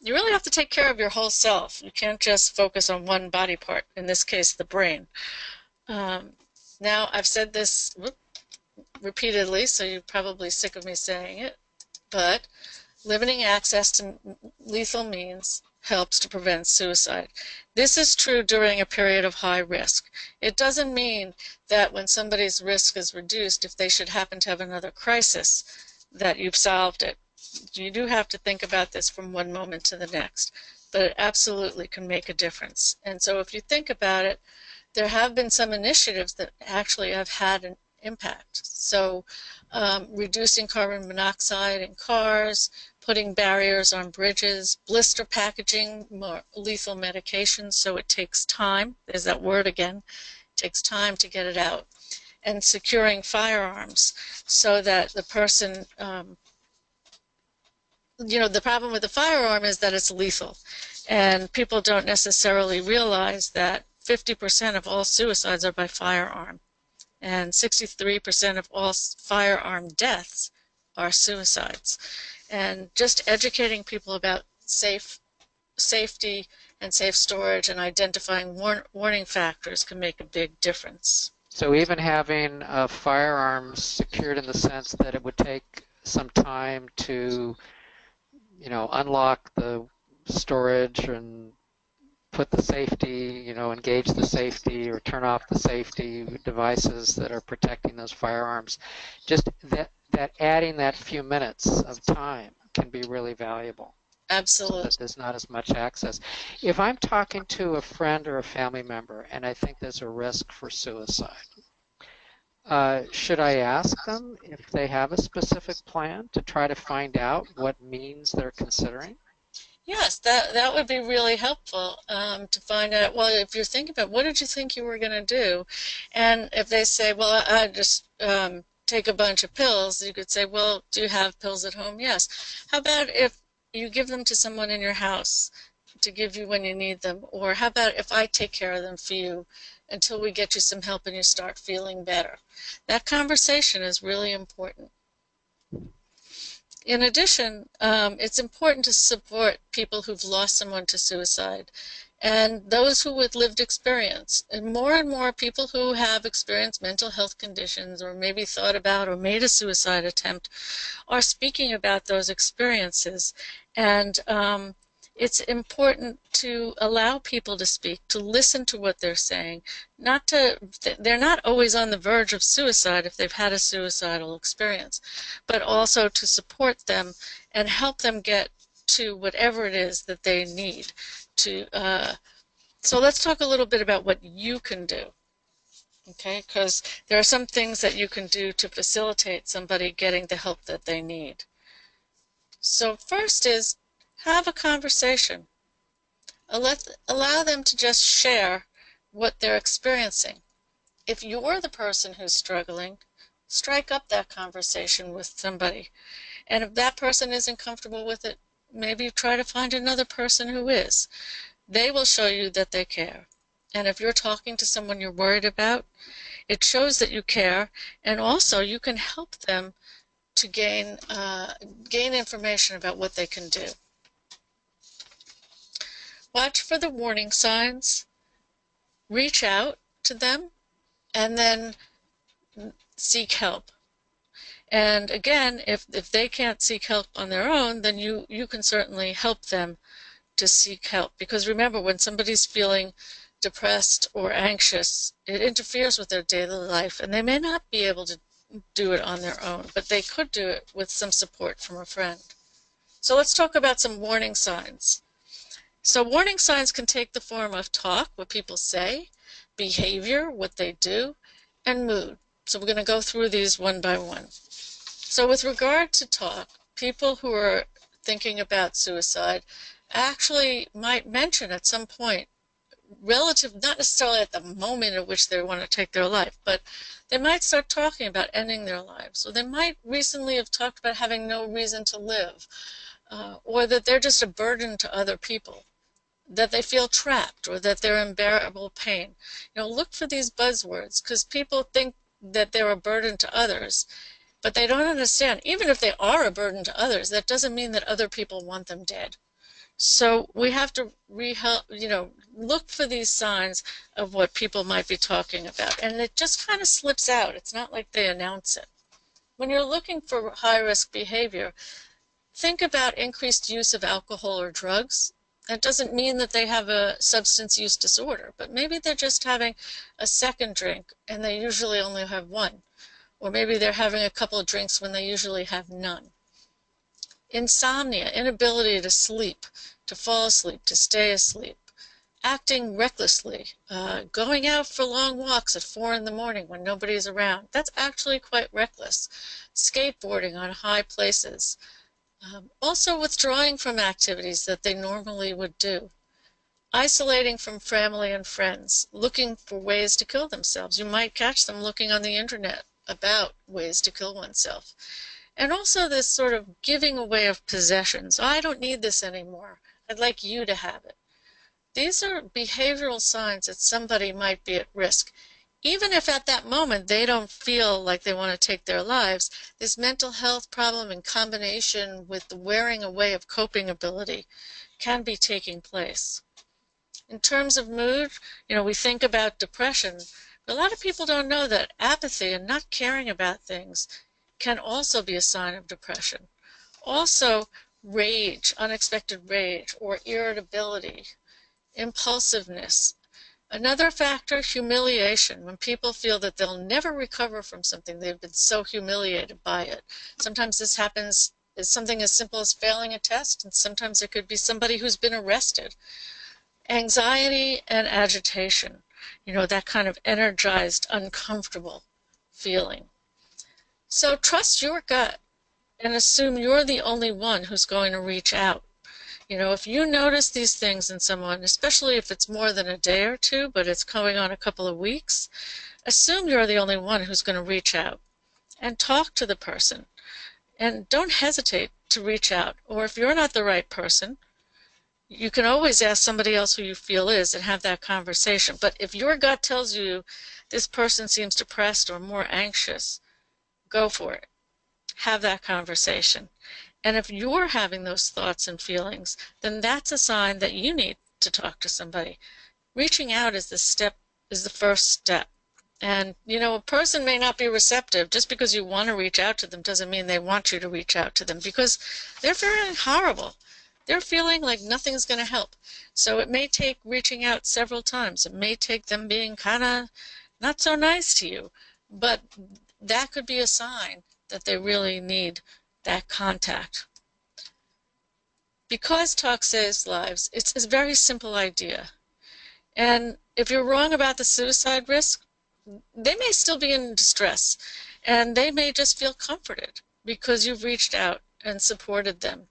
you really have to take care of your whole self. You can't just focus on one body part, in this case, the brain. Now, I've said this repeatedly, so you're probably sick of me saying it, but limiting access to lethal means helps to prevent suicide. This is true during a period of high risk. It doesn't mean that when somebody's risk is reduced, if they should happen to have another crisis, that you've solved it. You do have to think about this from one moment to the next, but it absolutely can make a difference. And so if you think about it, there have been some initiatives that actually have had an impact. So reducing carbon monoxide in cars, putting barriers on bridges, blister packaging, more lethal medications, so it takes time. There's that word again. It takes time to get it out. And securing firearms so that the person, you know, the problem with the firearm is that it's lethal. And people don't necessarily realize that 50% of all suicides are by firearm, and 63% of all firearm deaths are suicides. And just educating people about safety and safe storage and identifying warning factors can make a big difference. So even having firearms secured in the sense that it would take some time to, you know, unlock the storage and put the safety, you know, engage the safety or turn off the safety devices that are protecting those firearms. Just that adding that few minutes of time can be really valuable. Absolutely. So that there's not as much access. If I'm talking to a friend or a family member and I think there's a risk for suicide, should I ask them if they have a specific plan to try to find out what means they're considering? Yes, that would be really helpful to find out, well, if you're thinking about what did you think you were going to do? And if they say, well, I just take a bunch of pills, you could say, well, do you have pills at home? Yes. How about if you give them to someone in your house to give you when you need them? Or how about if I take care of them for you until we get you some help and you start feeling better? That conversation is really important. In addition, it's important to support people who've lost someone to suicide and those who with lived experience. And more people who have experienced mental health conditions or maybe thought about or made a suicide attempt are speaking about those experiences. And it's important to allow people to speak, to listen to what they're saying. They're not always on the verge of suicide if they've had a suicidal experience, but also to support them and help them get to whatever it is that they need. So let's talk a little bit about what you can do, okay? Because there are some things that you can do to facilitate somebody getting the help that they need. So first is Have a conversation. Allow them to just share what they're experiencing. If you're the person who's struggling, strike up that conversation with somebody. And if that person isn't comfortable with it, maybe try to find another person who is. They will show you that they care. And if you're talking to someone you're worried about, it shows that you care, and also you can help them to gain information about what they can do. Watch for the warning signs. Reach out to them, and then seek help. And again, if they can't seek help on their own, then you can certainly help them to seek help. Because remember, when somebody's feeling depressed or anxious, it interferes with their daily life, and they may not be able to do it on their own, but they could do it with some support from a friend. So let's talk about some warning signs. So warning signs can take the form of talk, what people say, behavior, what they do, and mood. So we're going to go through these one by one. So with regard to talk, people who are thinking about suicide actually might mention at some point, relative, not necessarily at the moment at which they want to take their life, but they might start talking about ending their lives. So they might recently have talked about having no reason to live, or that they're just a burden to other people, that they feel trapped, or that they're in unbearable pain. You know, look for these buzzwords, because people think that they're a burden to others, but they don't understand. Even if they are a burden to others, that doesn't mean that other people want them dead. So we have to look for these signs of what people might be talking about. And it just kind of slips out. It's not like they announce it. When you're looking for high-risk behavior, think about increased use of alcohol or drugs. That doesn't mean that they have a substance use disorder, but maybe they're just having a second drink and they usually only have one. Or maybe they're having a couple of drinks when they usually have none. Insomnia, inability to sleep, to fall asleep, to stay asleep, acting recklessly, going out for long walks at 4 in the morning when nobody's around. That's actually quite reckless. Skateboarding on high places. Also withdrawing from activities that they normally would do. Isolating from family and friends, looking for ways to kill themselves. You might catch them looking on the internet about ways to kill oneself. And also this sort of giving away of possessions. I don't need this anymore. I'd like you to have it. These are behavioral signs that somebody might be at risk. Even if at that moment they don't feel like they want to take their lives, this mental health problem in combination with the wearing away of coping ability can be taking place. In terms of mood, you know, we think about depression, but a lot of people don't know that apathy and not caring about things can also be a sign of depression. Also, rage, unexpected rage, or irritability, impulsiveness. Another factor, humiliation, when people feel that they'll never recover from something, they've been so humiliated by it. Sometimes this happens as something as simple as failing a test, and sometimes it could be somebody who's been arrested. Anxiety and agitation, you know, that kind of energized, uncomfortable feeling. So trust your gut and assume you're the only one who's going to reach out. You know, if you notice these things in someone, especially if it's more than a day or two, but it's going on a couple of weeks, assume you're the only one who's going to reach out and talk to the person. And don't hesitate to reach out. Or if you're not the right person, you can always ask somebody else who you feel is and have that conversation. But if your gut tells you this person seems depressed or more anxious, go for it. Have that conversation. And if you're having those thoughts and feelings, then that's a sign that you need to talk to somebody. Reaching out is the first step. And, you know, a person may not be receptive. Just because you want to reach out to them doesn't mean they want you to reach out to them, because they're feeling horrible. They're feeling like nothing's going to help. So it may take reaching out several times. It may take them being kind of not so nice to you. But that could be a sign that they really need that contact. Because talk saves lives, it's a very simple idea. And if you're wrong about the suicide risk, they may still be in distress, and they may just feel comforted because you've reached out and supported them.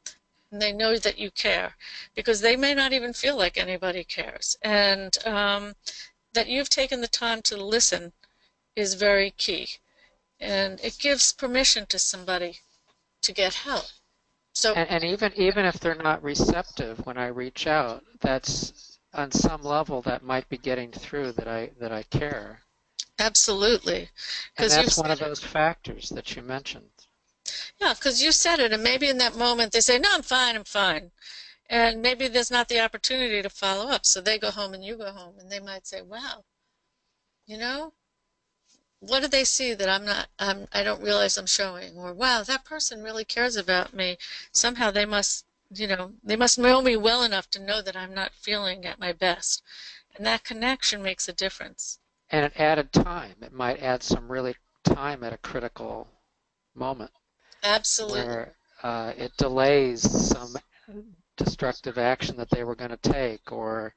and they know that you care, because they may not even feel like anybody cares. And that you've taken the time to listen is very key. And it gives permission to somebody to get help. So, and even if they're not receptive when I reach out, that's on some level that might be getting through that I care. Absolutely. And that's one of those factors that you mentioned. Yeah, because you said it, and maybe in that moment they say, no, I'm fine, I'm fine. And maybe there's not the opportunity to follow up, so they go home and you go home, and they might say, wow, you know, what do they see that I don't realize I'm showing? Or, wow, that person really cares about me. Somehow they must, you know, they must know me well enough to know that I'm not feeling at my best. And that connection makes a difference. And it added time. It might add some really time at a critical moment. Absolutely. Where it delays some destructive action that they were going to take, or,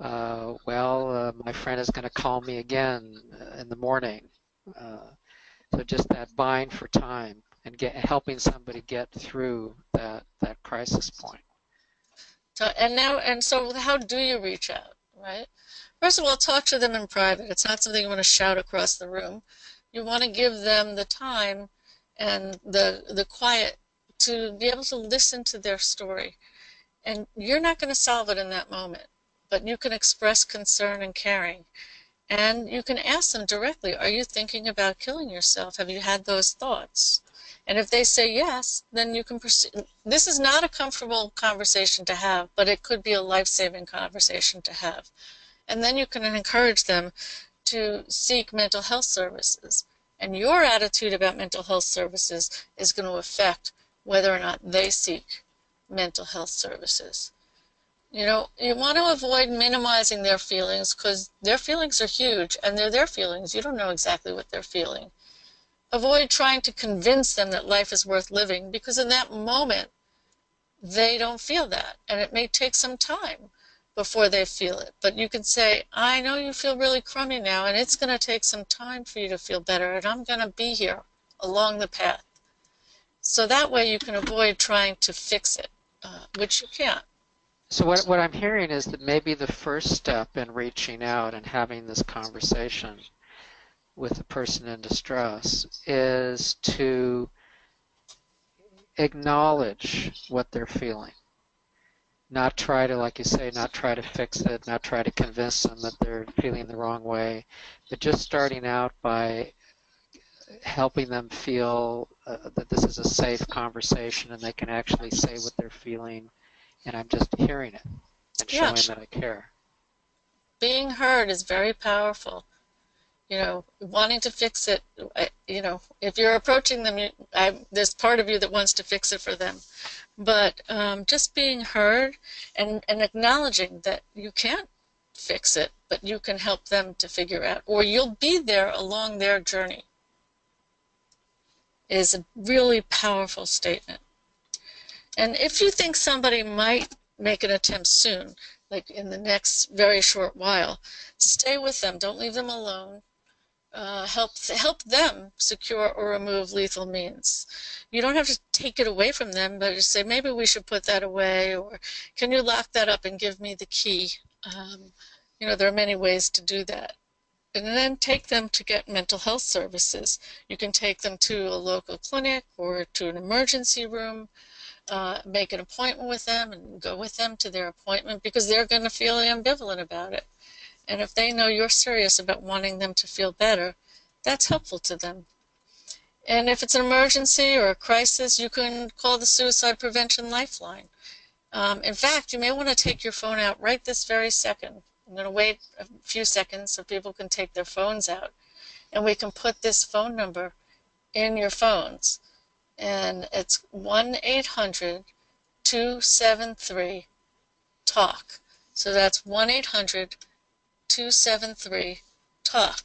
my friend is going to call me again in the morning. So just that bind for time and helping somebody get through that crisis point. So, so how do you reach out, right? First of all, talk to them in private. It's not something you want to shout across the room. You want to give them the time and the quiet to be able to listen to their story. And you're not going to solve it in that moment, but you can express concern and caring. And you can ask them directly, are you thinking about killing yourself? Have you had those thoughts? And if they say yes, then you can pursue. This is not a comfortable conversation to have, but it could be a life-saving conversation to have. And then you can encourage them to seek mental health services. And your attitude about mental health services is going to affect whether or not they seek mental health services. You know, you want to avoid minimizing their feelings, because their feelings are huge, and they're their feelings. You don't know exactly what they're feeling. Avoid trying to convince them that life is worth living, because in that moment, they don't feel that, and it may take some time before they feel it. But you can say, I know you feel really crummy now, and it's going to take some time for you to feel better, and I'm going to be here along the path. So that way you can avoid trying to fix it, which you can't. So what I'm hearing is that maybe the first step in reaching out and having this conversation with the person in distress is to acknowledge what they're feeling. Not try to, like you say, not try to fix it, not try to convince them that they're feeling the wrong way, but just starting out by helping them feel that this is a safe conversation and they can actually say what they're feeling, and I'm just hearing it and showing that I care. Being heard is very powerful. You know, wanting to fix it, you know, if you're approaching them, there's part of you that wants to fix it for them. But just being heard and acknowledging that you can't fix it, but you can help them to figure out, or you'll be there along their journey, is a really powerful statement. And if you think somebody might make an attempt soon, like in the next very short while, stay with them. Don't leave them alone. Help them secure or remove lethal means. You don't have to take it away from them, but just say, maybe we should put that away, or can you lock that up and give me the key? You know, there are many ways to do that. And then take them to get mental health services. You can take them to a local clinic or to an emergency room. Make an appointment with them and go with them to their appointment, because they're going to feel ambivalent about it. And if they know you're serious about wanting them to feel better, that's helpful to them. And if it's an emergency or a crisis, you can call the Suicide Prevention Lifeline. In fact, you may want to take your phone out right this very second. I'm going to wait a few seconds so people can take their phones out. And we can put this phone number in your phones. And it's 1-800-273-TALK. So that's 1-800-273-TALK.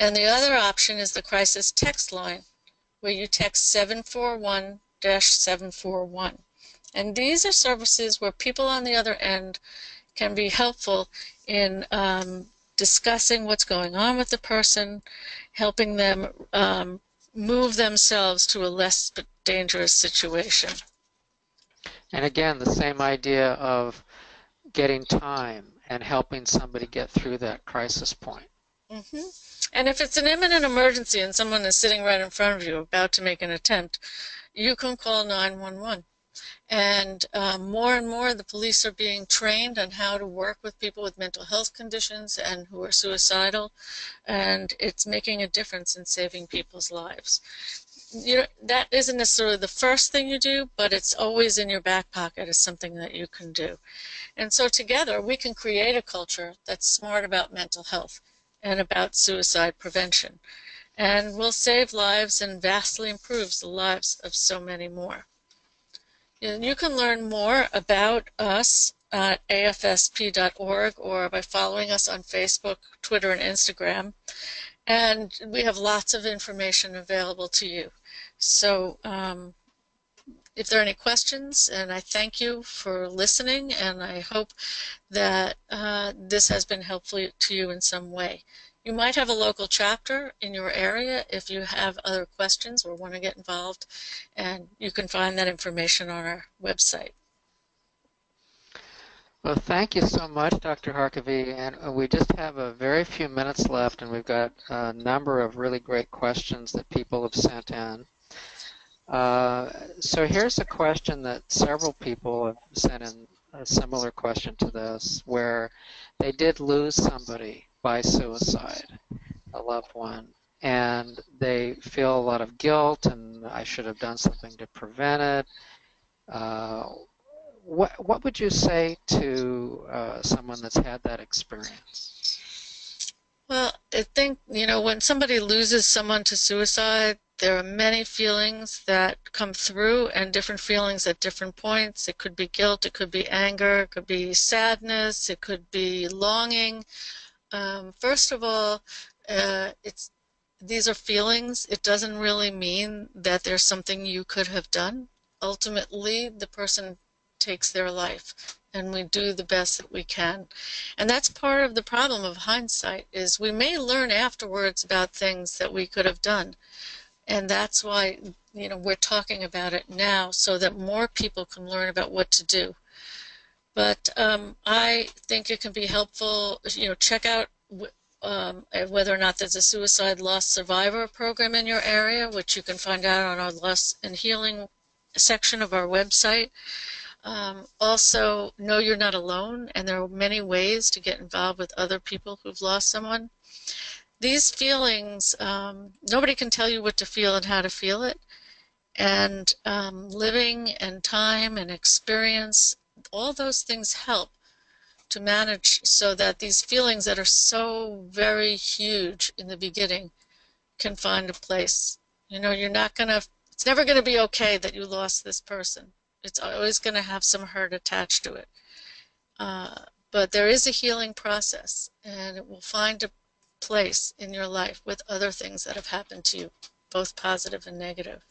And the other option is the Crisis Text Line, where you text 741-741. And these are services where people on the other end can be helpful in discussing what's going on with the person, helping them move themselves to a less dangerous situation. And again, the same idea of getting time and helping somebody get through that crisis point. Mm-hmm. And if it's an imminent emergency and someone is sitting right in front of you about to make an attempt, you can call 911. And more the police are being trained on how to work with people with mental health conditions and who are suicidal, and it's making a difference in saving people's lives. You know, that isn't necessarily the first thing you do, but it's always in your back pocket as something that you can do. And so together we can create a culture that's smart about mental health and about suicide prevention, and will save lives and vastly improves the lives of so many more. You can learn more about us at afsp.org or by following us on Facebook, Twitter, and Instagram. And we have lots of information available to you. So if there are any questions, and I thank you for listening, and I hope that this has been helpful to you in some way. You might have a local chapter in your area if you have other questions or want to get involved, and you can find that information on our website. Well, thank you so much, Dr. Harkavy, and we just have a very few minutes left, and we've got a number of really great questions that people have sent in. So here's a question that several people have sent in, a similar question to this, where they did lose somebody by suicide, a loved one, and they feel a lot of guilt, and I should have done something to prevent it. What would you say to someone that's had that experience? Well, I think, you know, when somebody loses someone to suicide, there are many feelings that come through, and different feelings at different points. It could be guilt, it could be anger, it could be sadness, it could be longing. First of all, these are feelings. It doesn't really mean that there's something you could have done. Ultimately, the person takes their life, and we do the best that we can. And that's part of the problem of hindsight, is we may learn afterwards about things that we could have done. And that's why, you know, we're talking about it now, so that more people can learn about what to do. But I think it can be helpful, you know, check out whether or not there's a suicide loss survivor program in your area, which you can find out on our loss and healing section of our website. Also, know you're not alone, and there are many ways to get involved with other people who've lost someone. These feelings, nobody can tell you what to feel and how to feel it, and living and time and experience, all those things help to manage so that these feelings that are so very huge in the beginning can find a place. You know, you're not going to, it's never going to be okay that you lost this person. It's always going to have some hurt attached to it. But there is a healing process, and it will find a place in your life with other things that have happened to you, both positive and negative.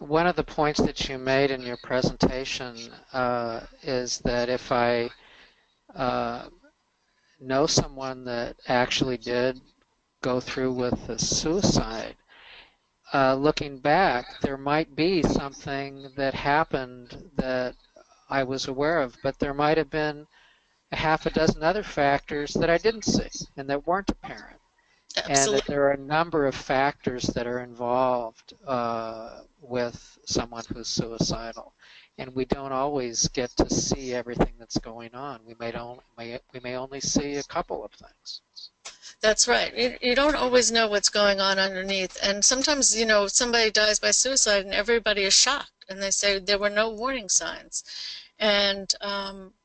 One of the points that you made in your presentation is that if I know someone that actually did go through with the suicide, looking back, there might be something that happened that I was aware of, but there might have been a half a dozen other factors that I didn't see and that weren't apparent. Absolutely. And that there are a number of factors that are involved with someone who's suicidal, and we don't always get to see everything that's going on. We may only see a couple of things. That's right. You don't always know what's going on underneath, and sometimes, you know, somebody dies by suicide and everybody is shocked, and they say there were no warning signs. And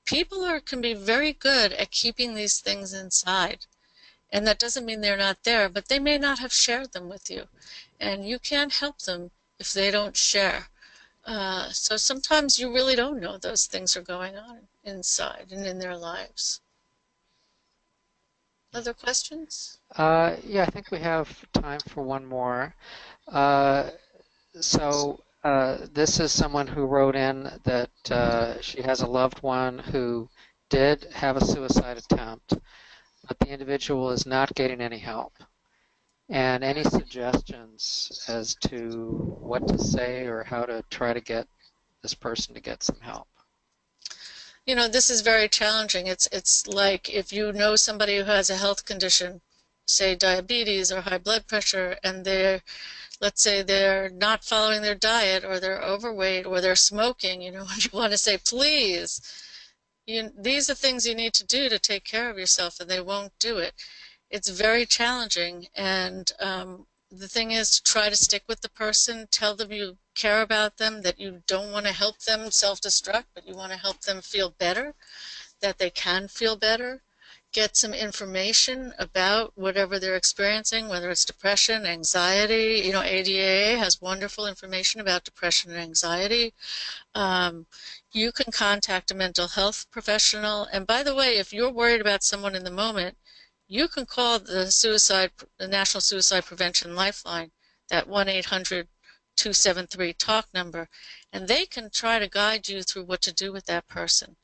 people can be very good at keeping these things inside. And that doesn't mean they're not there, but they may not have shared them with you. And you can't help them if they don't share. So sometimes you really don't know those things are going on inside and in their lives. Other questions? Yeah, I think we have time for one more. This is someone who wrote in that she has a loved one who did have a suicide attempt, but the individual is not getting any help. And any suggestions as to what to say or how to try to get this person to get some help. You know, this is very challenging. It's like if you know somebody who has a health condition, say diabetes or high blood pressure, and they're, let's say they're not following their diet, or they're overweight, or they're smoking, you know, and you want to say, please, these are things you need to do to take care of yourself, and they won't do it. It's very challenging, and the thing is to try to stick with the person, tell them you care about them, that you don't want to help them self-destruct, but you want to help them feel better, that they can feel better, get some information about whatever they're experiencing, whether it's depression, anxiety. You know, ADAA has wonderful information about depression and anxiety. You can contact a mental health professional. And by the way, if you're worried about someone in the moment, you can call the National Suicide Prevention Lifeline, that 1-800-273-TALK number, and they can try to guide you through what to do with that person.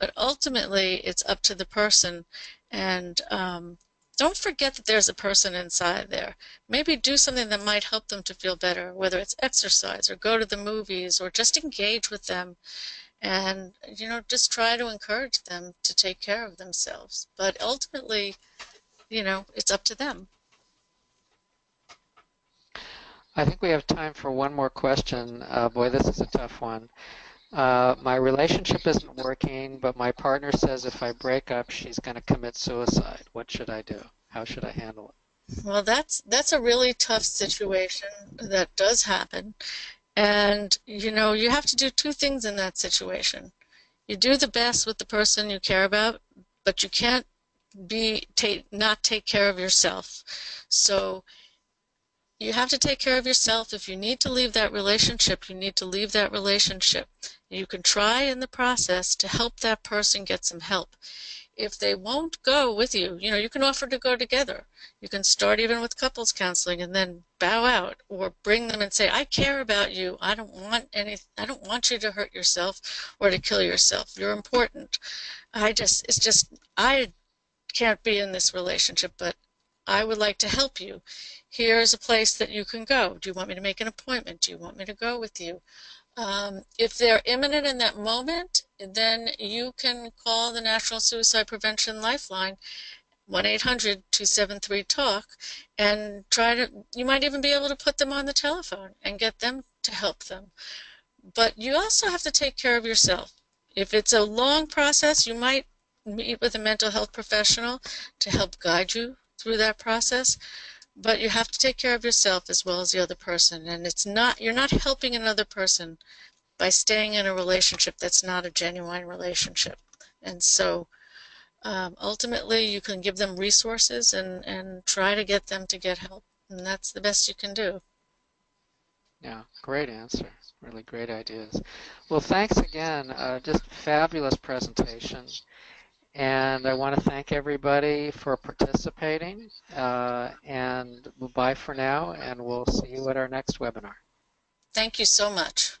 But ultimately, it's up to the person, and don't forget that there's a person inside there. Maybe do something that might help them to feel better, whether it's exercise or go to the movies or just engage with them. And, you know, just try to encourage them to take care of themselves. But ultimately, you know, it's up to them. I think we have time for one more question. Boy, this is a tough one. My relationship isn't working, but my partner says if I break up, she's going to commit suicide. What should I do? How should I handle it? Well, that's a really tough situation that does happen. And, you know, you have to do two things in that situation. You do the best with the person you care about, but you can't not take care of yourself. So you have to take care of yourself. If you need to leave that relationship, you need to leave that relationship. You can try in the process to help that person get some help. If they won't go with you, you know, you can offer to go together. You can start even with couples counseling and then bow out, or bring them and say, I care about you. I don't want you to hurt yourself or to kill yourself. You're important. I can't be in this relationship, but I would like to help you. Here's a place that you can go. Do you want me to make an appointment? Do you want me to go with you? If they're imminent in that moment, then you can call the National Suicide Prevention Lifeline, 1-800-273-TALK, and try to, you might even be able to put them on the telephone and get them to help them. But you also have to take care of yourself. If it's a long process, you might meet with a mental health professional to help guide you through that process. But you have to take care of yourself as well as the other person, and it's not, you're not helping another person by staying in a relationship that's not a genuine relationship. And so ultimately you can give them resources and try to get them to get help, and that's the best you can do. Yeah, great answer. Really great ideas. Well, thanks again. Just fabulous presentation. And I want to thank everybody for participating, and bye for now, and we'll see you at our next webinar. Thank you so much.